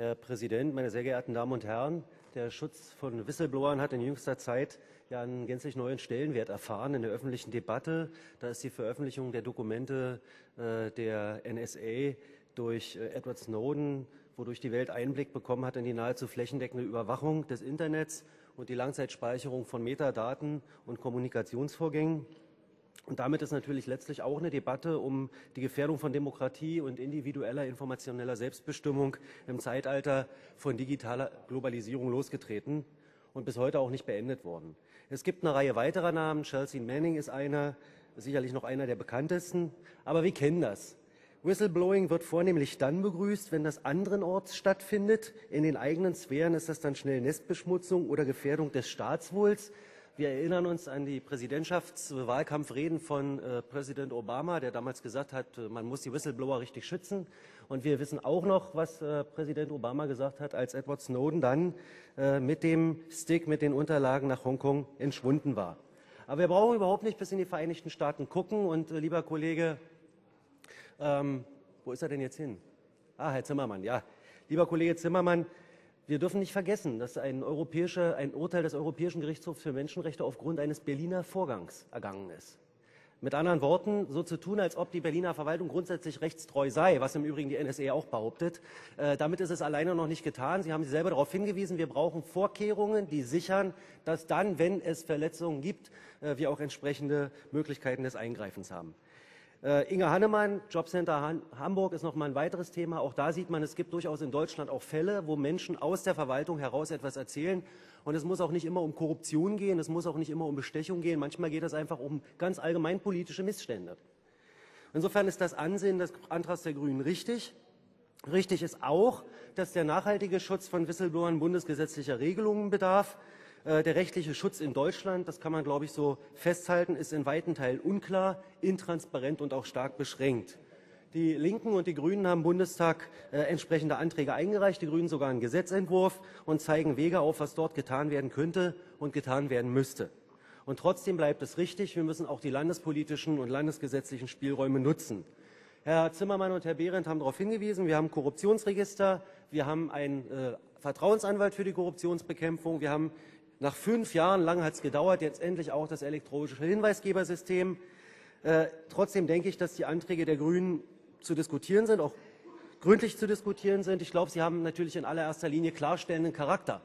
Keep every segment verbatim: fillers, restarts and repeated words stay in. Herr Präsident, meine sehr geehrten Damen und Herren! Der Schutz von Whistleblowern hat in jüngster Zeit ja einen gänzlich neuen Stellenwert erfahren in der öffentlichen Debatte. Da ist die Veröffentlichung der Dokumente äh, der N S A durch äh, Edward Snowden, wodurch die Welt Einblick bekommen hat in die nahezu flächendeckende Überwachung des Internets und die Langzeitspeicherung von Metadaten und Kommunikationsvorgängen. Und damit ist natürlich letztlich auch eine Debatte um die Gefährdung von Demokratie und individueller informationeller Selbstbestimmung im Zeitalter von digitaler Globalisierung losgetreten und bis heute auch nicht beendet worden. Es gibt eine Reihe weiterer Namen. Chelsea Manning ist einer, sicherlich noch einer der bekanntesten. Aber wir kennen das. Whistleblowing wird vornehmlich dann begrüßt, wenn das anderenorts stattfindet. In den eigenen Sphären ist das dann schnell Nestbeschmutzung oder Gefährdung des Staatswohls. Wir erinnern uns an die Präsidentschaftswahlkampfreden von äh, Präsident Obama, der damals gesagt hat, man muss die Whistleblower richtig schützen. Und wir wissen auch noch, was äh, Präsident Obama gesagt hat, als Edward Snowden dann äh, mit dem Stick, mit den Unterlagen nach Hongkong entschwunden war. Aber wir brauchen überhaupt nicht bis in die Vereinigten Staaten gucken. Und äh, lieber Kollege, ähm, wo ist er denn jetzt hin? Ah, Herr Zimmermann, ja. Lieber Kollege Zimmermann, wir dürfen nicht vergessen, dass ein, europäische, ein Urteil des Europäischen Gerichtshofs für Menschenrechte aufgrund eines Berliner Vorgangs ergangen ist. Mit anderen Worten, so zu tun, als ob die Berliner Verwaltung grundsätzlich rechtstreu sei, was im Übrigen die N S A auch behauptet, äh, damit ist es alleine noch nicht getan. Sie haben selber darauf hingewiesen, wir brauchen Vorkehrungen, die sichern, dass dann, wenn es Verletzungen gibt, äh, wir auch entsprechende Möglichkeiten des Eingreifens haben. Äh, Inge Hannemann, Jobcenter Han Hamburg ist noch mal ein weiteres Thema. Auch da sieht man, es gibt durchaus in Deutschland auch Fälle, wo Menschen aus der Verwaltung heraus etwas erzählen. Und es muss auch nicht immer um Korruption gehen, es muss auch nicht immer um Bestechung gehen. Manchmal geht es einfach um ganz allgemein politische Missstände. Insofern ist das Ansehen des Antrags der Grünen richtig. Richtig ist auch, dass der nachhaltige Schutz von Whistleblowern bundesgesetzlicher Regelungen bedarf. Der rechtliche Schutz in Deutschland, das kann man, glaube ich, so festhalten, ist in weiten Teilen unklar, intransparent und auch stark beschränkt. Die Linken und die Grünen haben im Bundestag äh, entsprechende Anträge eingereicht, die Grünen sogar einen Gesetzentwurf und zeigen Wege auf, was dort getan werden könnte und getan werden müsste. Und trotzdem bleibt es richtig, wir müssen auch die landespolitischen und landesgesetzlichen Spielräume nutzen. Herr Zimmermann und Herr Behrendt haben darauf hingewiesen, wir haben ein Korruptionsregister, wir haben einen äh, Vertrauensanwalt für die Korruptionsbekämpfung, wir haben nach fünf Jahren lang hat es gedauert, jetzt endlich auch das elektronische Hinweisgebersystem. Äh, trotzdem denke ich, dass die Anträge der Grünen zu diskutieren sind, auch gründlich zu diskutieren sind. Ich glaube, sie haben natürlich in allererster Linie klarstellenden Charakter,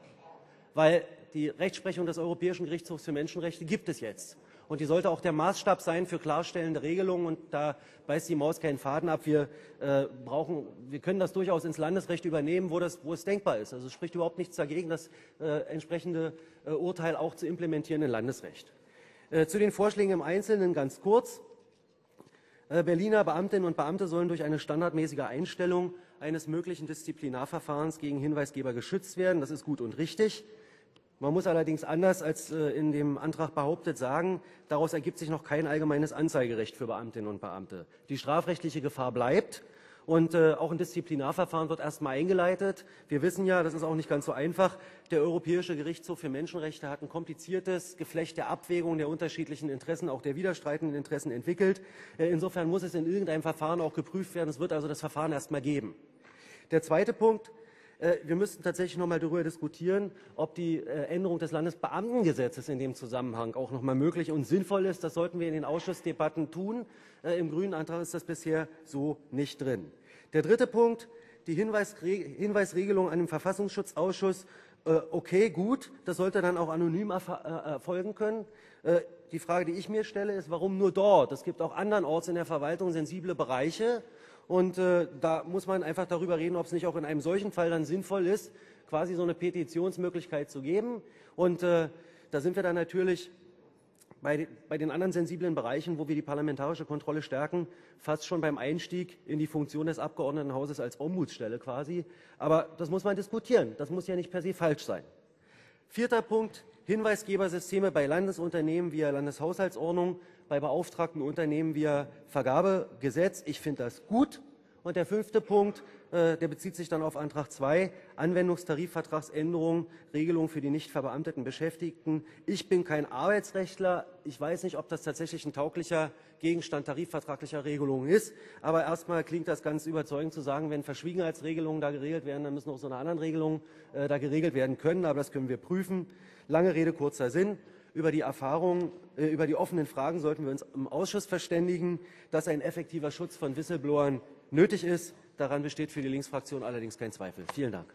weil die Rechtsprechung des Europäischen Gerichtshofs für Menschenrechte gibt es jetzt. Und die sollte auch der Maßstab sein für klarstellende Regelungen. Und da beißt die Maus keinen Faden ab. Wir, äh, brauchen, wir können das durchaus ins Landesrecht übernehmen, wo, das, wo es denkbar ist. Also es spricht überhaupt nichts dagegen, das äh, entsprechende äh, Urteil auch zu implementieren in Landesrecht. Äh, zu den Vorschlägen im Einzelnen ganz kurz. Äh, Berliner Beamtinnen und Beamte sollen durch eine standardmäßige Einstellung eines möglichen Disziplinarverfahrens gegen Hinweisgeber geschützt werden. Das ist gut und richtig. Man muss allerdings anders als in dem Antrag behauptet sagen, daraus ergibt sich noch kein allgemeines Anzeigerecht für Beamtinnen und Beamte. Die strafrechtliche Gefahr bleibt und auch ein Disziplinarverfahren wird erstmal eingeleitet. Wir wissen ja, das ist auch nicht ganz so einfach. Der Europäische Gerichtshof für Menschenrechte hat ein kompliziertes Geflecht der Abwägung der unterschiedlichen Interessen, auch der widerstreitenden Interessen entwickelt. Insofern muss es in irgendeinem Verfahren auch geprüft werden. Es wird also das Verfahren erstmal geben. Der zweite Punkt. Wir müssten tatsächlich noch mal darüber diskutieren, ob die Änderung des Landesbeamtengesetzes in dem Zusammenhang auch noch mal möglich und sinnvoll ist. Das sollten wir in den Ausschussdebatten tun. Im grünen Antrag ist das bisher so nicht drin. Der dritte Punkt, die Hinweisregelung an den Verfassungsschutzausschuss. Okay, gut, das sollte dann auch anonym erfolgen können. Die Frage, die ich mir stelle, ist, warum nur dort? Es gibt auch andernorts in der Verwaltung sensible Bereiche. Und äh, da muss man einfach darüber reden, ob es nicht auch in einem solchen Fall dann sinnvoll ist, quasi so eine Petitionsmöglichkeit zu geben. Und äh, da sind wir dann natürlich bei, de, bei den anderen sensiblen Bereichen, wo wir die parlamentarische Kontrolle stärken, fast schon beim Einstieg in die Funktion des Abgeordnetenhauses als Ombudsstelle quasi. Aber das muss man diskutieren. Das muss ja nicht per se falsch sein. Vierter Punkt, Hinweisgebersysteme bei Landesunternehmen via Landeshaushaltsordnung, bei beauftragten Unternehmen via Vergabegesetz. Ich finde das gut Und der fünfte Punkt, äh, der bezieht sich dann auf Antrag zwei, Anwendungstarifvertragsänderung, Regelung für die nicht verbeamteten Beschäftigten. Ich bin kein Arbeitsrechtler. Ich weiß nicht, ob das tatsächlich ein tauglicher Gegenstand tarifvertraglicher Regelungen ist. Aber erstmal klingt das ganz überzeugend zu sagen, wenn Verschwiegenheitsregelungen da geregelt werden, dann müssen auch so eine anderen Regelungen äh, da geregelt werden können. Aber das können wir prüfen. Lange Rede, kurzer Sinn. Über die Erfahrungen, äh, über die offenen Fragen sollten wir uns im Ausschuss verständigen, dass ein effektiver Schutz von Whistleblowern nötig ist. Daran besteht für die Linksfraktion allerdings kein Zweifel. Vielen Dank.